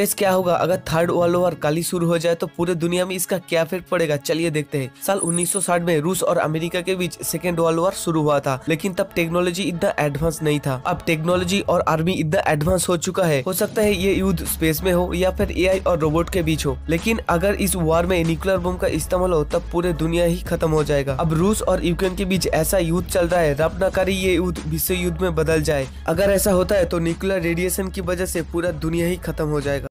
कैसे क्या होगा अगर थर्ड वर्ल्ड वॉर काली शुरू हो जाए तो पूरे दुनिया में इसका क्या इफेक्ट पड़ेगा, चलिए देखते हैं। साल 1960 में रूस और अमेरिका के बीच सेकेंड वर्ल्ड वॉर शुरू हुआ था, लेकिन तब टेक्नोलॉजी इतना एडवांस नहीं था। अब टेक्नोलॉजी और आर्मी इतना एडवांस हो चुका है, हो सकता है ये युद्ध स्पेस में हो या फिर AI और रोबोट के बीच हो, लेकिन अगर इस वॉर में न्यूक्लियर बम का इस्तेमाल हो तब पूरे दुनिया ही खत्म हो जाएगा। अब रूस और यूक्रेन के बीच ऐसा युद्ध चल रहा है, रब न करे ये युद्ध विश्व युद्ध में बदल जाए। अगर ऐसा होता है तो न्यूक्लियर रेडिएशन की वजह से पूरा दुनिया ही खत्म हो जाएगा।